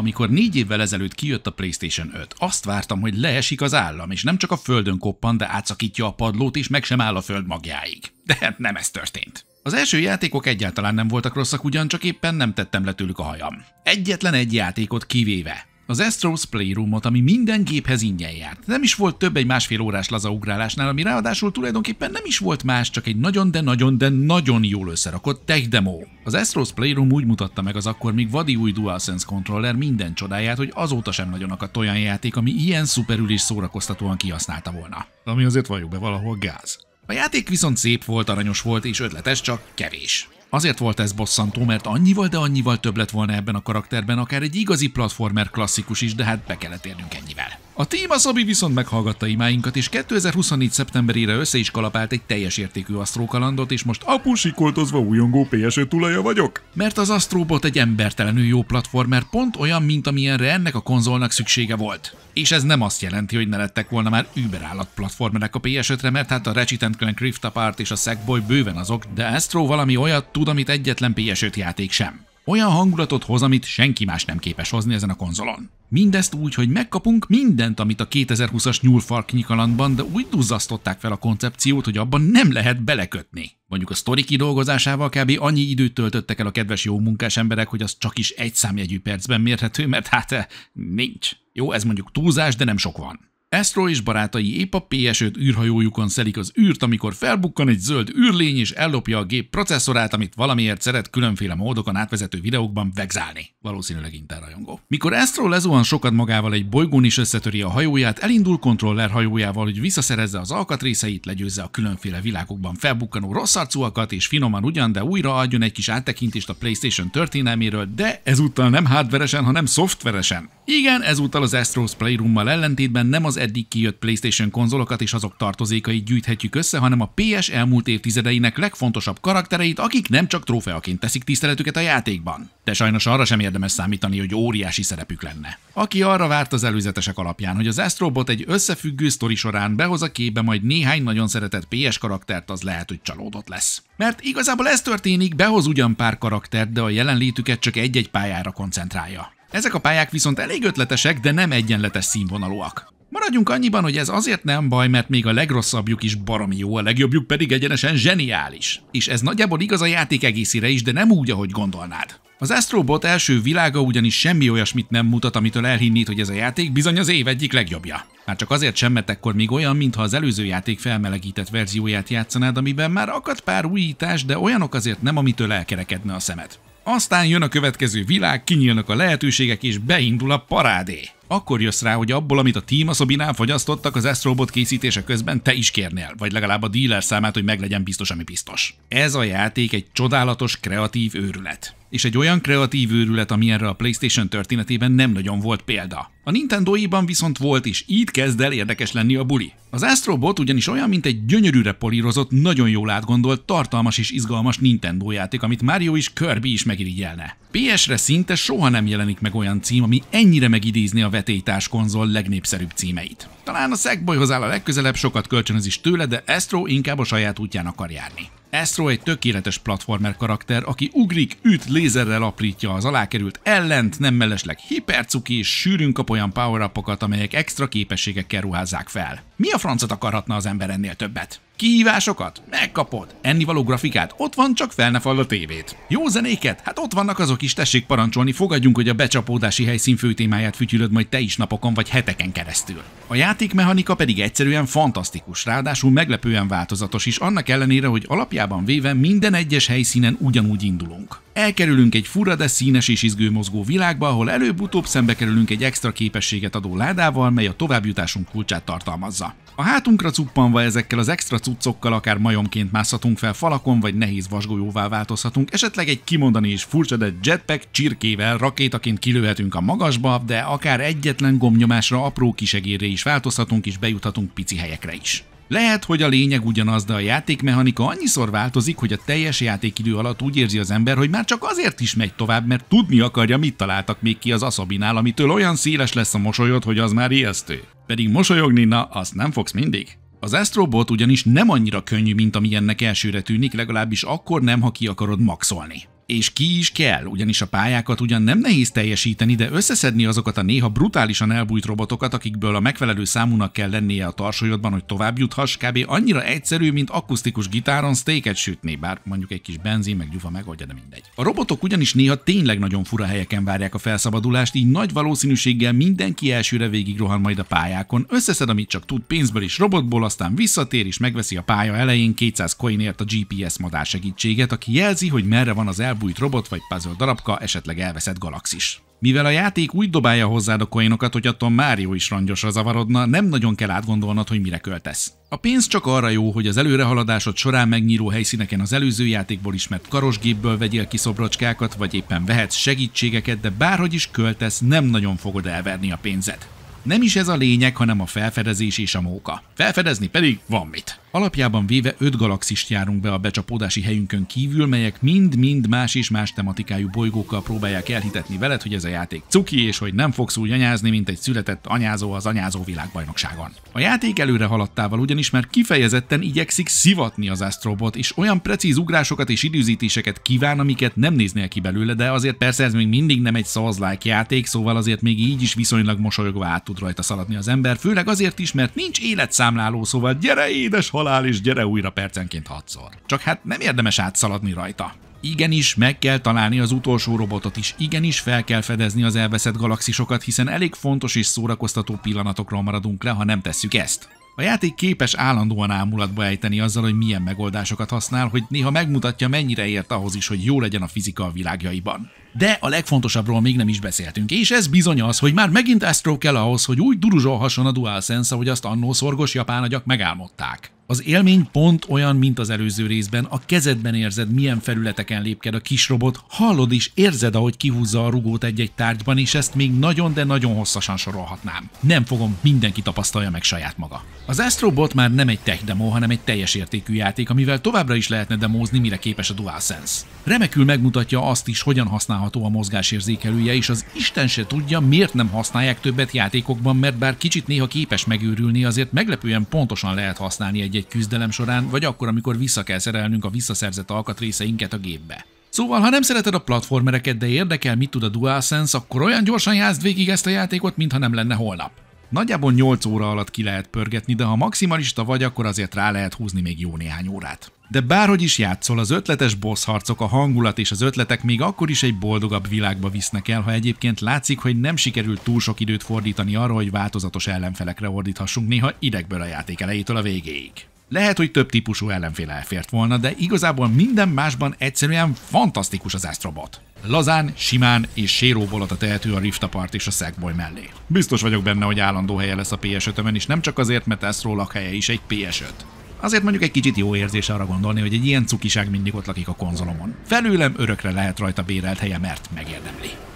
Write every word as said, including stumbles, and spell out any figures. Amikor négy évvel ezelőtt kijött a PlayStation öt, azt vártam, hogy leesik az állam, és nem csak a földön koppan, de átszakítja a padlót, és meg sem áll a föld magjáig. De nem ez történt. Az első játékok egyáltalán nem voltak rosszak, ugyancsak éppen nem tettem le tőlük a hajam. Egyetlen egy játékot kivéve. Az Astro's Playroomot, ami minden géphez ingyen járt. Nem is volt több egy másfél órás lazaugrálásnál, ami ráadásul tulajdonképpen nem is volt más, csak egy nagyon, de nagyon, de nagyon jól összerakott tech demo. Az Astro's Playroom úgy mutatta meg az akkor még vadi új DualSense controller minden csodáját, hogy azóta sem nagyon akadt olyan játék, ami ilyen szuperül és szórakoztatóan kihasználta volna. Ami azért valljuk be valahol gáz. A játék viszont szép volt, aranyos volt és ötletes, csak kevés. Azért volt ez bosszantó, mert annyival, de annyival több lett volna ebben a karakterben, akár egy igazi platformer klasszikus is, de hát be kellett érnünk ennyivel. A Team Asobi viszont meghallgatta imáinkat, és kétezer-huszonnégy szeptemberére össze is kalapált egy teljes értékű Astro kalandot, és most apusikoltozva újongó pé es öt tulaja vagyok. Mert az Astro Bot egy embertelenül jó platformer, pont olyan, mint amilyenre ennek a konzolnak szüksége volt. És ez nem azt jelenti, hogy ne lettek volna már überállat platformerek a pé es ötre, mert hát a Ratchet and Clank Rift Apart és a Sackboy bőven azok, de Astro valami olyat tud, amit egyetlen pé es öt játék sem. Olyan hangulatot hoz, amit senki más nem képes hozni ezen a konzolon. Mindezt úgy, hogy megkapunk mindent, amit a kétezer-húszas nyúlfarknyi kalandban, de úgy duzzasztották fel a koncepciót, hogy abban nem lehet belekötni. Mondjuk a sztori kidolgozásával kb. Annyi időt töltöttek el a kedves jó munkás emberek, hogy az csak is egy számjegyű percben mérhető, mert hát nincs. Jó, ez mondjuk túlzás, de nem sok van. Astro és barátai épp a pé es öt űrhajójukon szelik az űrt, amikor felbukkan egy zöld űrlény és ellopja a gép processzorát, amit valamiért szeret különféle módokon átvezető videókban vegzálni. Valószínűleg internrajongó. Mikor Astro lezuhan sokat magával egy bolygón is összetöri a hajóját, elindul kontroller hajójával, hogy visszaszerezze az alkatrészeit, legyőzze a különféle világokban felbukkanó rosszarcúakat, és finoman ugyan, de újra adjon egy kis áttekintést a PlayStation történelméről, de ezúttal nem hardveresen, hanem szoftveresen. Igen, ezúttal az Astro's Playroommal ellentétben nem az eddig kijött PlayStation konzolokat és azok tartozékait gyűjthetjük össze, hanem a pé es elmúlt évtizedeinek legfontosabb karaktereit, akik nem csak trófeaként teszik tiszteletüket a játékban. De sajnos arra sem érdemes számítani, hogy óriási szerepük lenne. Aki arra várt az előzetesek alapján, hogy az Astro Bot egy összefüggő sztori során behoz a képbe majd néhány nagyon szeretett pé es karaktert, az lehet, hogy csalódott lesz. Mert igazából ez történik, behoz ugyan pár karaktert, de a jelenlétüket csak egy-egy pályára koncentrálja. Ezek a pályák viszont elég ötletesek, de nem egyenletes színvonalúak. Maradjunk annyiban, hogy ez azért nem baj, mert még a legrosszabbjuk is baromi jó, a legjobbjuk pedig egyenesen zseniális. És ez nagyjából igaz a játék egészére is, de nem úgy, ahogy gondolnád. Az Astro Bot első világa ugyanis semmi olyasmit nem mutat, amitől elhinnéd, hogy ez a játék bizony az év egyik legjobbja. Már csak azért sem, mert ekkor még olyan, mintha az előző játék felmelegített verzióját játszanád, amiben már akadt pár újítás, de olyanok azért nem, amitől elkerekedne a szemed. Aztán jön a következő világ, kinyílnak a lehetőségek és beindul a parádé. Akkor jössz rá, hogy abból, amit a Team Asobinál fogyasztottak az Astro Bot készítése közben te is kérnél, vagy legalább a dealer számát, hogy meglegyen biztos, ami biztos. Ez a játék egy csodálatos, kreatív őrület. És egy olyan kreatív őrület, amilyenre a PlayStation történetében nem nagyon volt példa. A Nintendo-iban viszont volt, és így kezd el érdekes lenni a buli. Az Astro Bot ugyanis olyan, mint egy gyönyörűre polírozott, nagyon jól átgondolt, tartalmas és izgalmas Nintendo játék, amit Mario és Kirby is megirigyelne. pé esre szinte soha nem jelenik meg olyan cím, ami ennyire megidézni a vetélytárs konzol legnépszerűbb címeit. Talán a Sackboyhoz áll a legközelebb, sokat kölcsönöz is tőle, de Astro inkább a saját útján akar járni. Astro egy tökéletes platformer karakter, aki ugrik, üt, lézerrel aprítja az alákerült ellent, nem mellesleg hipercuki és sűrűn kap olyan power-upokat, amelyek extra képességekkel ruházzák fel. Mi a francot akarhatna az ember ennél többet? Kihívásokat? Megkapod! Ennivaló grafikát? Ott van, csak fel ne fall a tévét. Jó zenéket? Hát ott vannak azok is, tessék parancsolni, fogadjunk, hogy a becsapódási helyszín főtémáját fütyülöd majd te is napokon vagy heteken keresztül. A játékmechanika pedig egyszerűen fantasztikus, ráadásul meglepően változatos is, annak ellenére, hogy alapjában véve minden egyes helyszínen ugyanúgy indulunk. Elkerülünk egy fura, de színes és izgő mozgó világba, ahol előbb-utóbb szembe kerülünk egy extra képességet adó ládával, mely a továbbjutásunk kulcsát tartalmazza. A hátunkra cuppanva ezekkel az extra cuccokkal akár majomként mászhatunk fel falakon, vagy nehéz vasgolyóvá változhatunk, esetleg egy kimondani is furcsa, de jetpack csirkével rakétaként kilőhetünk a magasba, de akár egyetlen gombnyomásra apró kisegérre is változhatunk, és bejuthatunk pici helyekre is. Lehet, hogy a lényeg ugyanaz, de a játékmechanika annyiszor változik, hogy a teljes játékidő alatt úgy érzi az ember, hogy már csak azért is megy tovább, mert tudni akarja, mit találtak még ki az Asobinál, amitől olyan széles lesz a mosolyod, hogy az már ijesztő. Pedig mosolyogni, na, azt nem fogsz mindig. Az Astro Bot ugyanis nem annyira könnyű, mint amilyennek elsőre tűnik, legalábbis akkor nem, ha ki akarod maxolni. és ki is kell, ugyanis a pályákat ugyan nem nehéz teljesíteni, de összeszedni azokat a néha brutálisan elbújt robotokat, akikből a megfelelő számúnak kell lennie a tarsolyodban, hogy tovább juthass, kb. Annyira egyszerű, mint akusztikus gitáron steaket sütni, bár mondjuk egy kis benzin meg gyufa megoldja, de mindegy. A robotok ugyanis néha tényleg nagyon fura helyeken várják a felszabadulást, így nagy valószínűséggel mindenki elsőre végig rohan majd a pályákon, összeszed, amit csak tud pénzből és robotból, aztán visszatér és megveszi a pálya elején kétszáz coinért a gé pé es madár segítséget, aki jelzi, hogy merre van az elbújt robot vagy puzzle darabka, esetleg elveszett galaxis. Mivel a játék úgy dobálja hozzád a coinokat, hogy attól Mário is rongyosra zavarodna, nem nagyon kell átgondolnod, hogy mire költesz. A pénz csak arra jó, hogy az előrehaladásod során megnyíró helyszíneken az előző játékból ismert karosgépből vegyél ki szobrocskákat, vagy éppen vehetsz segítségeket, de bárhogy is költesz, nem nagyon fogod elverni a pénzed. Nem is ez a lényeg, hanem a felfedezés és a móka. Felfedezni pedig van mit. Alapjában véve öt galaxist járunk be a becsapódási helyünkön kívül, melyek mind-mind más és más tematikájú bolygókkal próbálják elhitetni veled, hogy ez a játék cuki, és hogy nem fogsz úgy anyázni, mint egy született anyázó az anyázó világbajnokságon. A játék előre haladtával ugyanis már kifejezetten igyekszik szivatni az Astro Bot, és olyan precíz ugrásokat és időzítéseket kíván, amiket nem néznél ki belőle, de azért persze ez még mindig nem egy Souls-like játék, szóval azért még így is viszonylag mosolyogva át tud rajta szaladni az ember, főleg azért is, mert nincs életszámláló, szóval gyere édes halál, és gyere újra percenként hatszor. Csak hát nem érdemes átszaladni rajta. Igenis, meg kell találni az utolsó robotot is, igenis fel kell fedezni az elveszett galaxisokat, hiszen elég fontos és szórakoztató pillanatokról maradunk le, ha nem tesszük ezt. A játék képes állandóan ámulatba ejteni azzal, hogy milyen megoldásokat használ, hogy néha megmutatja, mennyire ért ahhoz is, hogy jó legyen a fizika a világjaiban. De a legfontosabbról még nem is beszéltünk, és ez bizony az, hogy már megint Astro kell ahhoz, hogy úgy duruzsolhasson a DualSense, ahogy azt annó szorgos japán agyak megálmodták. Az élmény pont olyan, mint az előző részben, a kezedben érzed, milyen felületeken lépked a kis robot, hallod és érzed, ahogy kihúzza a rugót egy-egy tárgyban, és ezt még nagyon, de nagyon hosszasan sorolhatnám. Nem fogom, mindenki tapasztalja meg saját maga. Az Astro Bot már nem egy tech demo, hanem egy teljes értékű játék, amivel továbbra is lehetne demózni, mire képes a DualSense. Remekül megmutatja azt is, hogyan használható a mozgásérzékelője, és az Isten se tudja, miért nem használják többet játékokban, mert bár kicsit néha képes megőrülni, azért meglepően pontosan lehet használni egy egy küzdelem során, vagy akkor, amikor vissza kell szerelnünk a visszaszerzett alkatrészeinket a gépbe. Szóval, ha nem szereted a platformereket, de érdekel, mit tud a DualSense, akkor olyan gyorsan játszd végig ezt a játékot, mintha nem lenne holnap. Nagyjából nyolc óra alatt ki lehet pörgetni, de ha maximalista vagy, akkor azért rá lehet húzni még jó néhány órát. De bárhogy is játszol, az ötletes boss harcok, a hangulat és az ötletek még akkor is egy boldogabb világba visznek el, ha egyébként látszik, hogy nem sikerült túl sok időt fordítani arra, hogy változatos ellenfelekre ordíthassunk néha idegből a játék elejétől a végéig. Lehet, hogy több típusú ellenfél elfért volna, de igazából minden másban egyszerűen fantasztikus az Astro Bot. Lazán, simán és séróbolata tehető a Rift Apart és a Sackboy mellé. Biztos vagyok benne, hogy állandó helye lesz a pé es ötömön, és nem csak azért, mert Astro lakhelye is egy pé es öt. Azért mondjuk egy kicsit jó érzés arra gondolni, hogy egy ilyen cukiság mindig ott lakik a konzolomon. Felőlem örökre lehet rajta bérelt helye, mert megérdemli.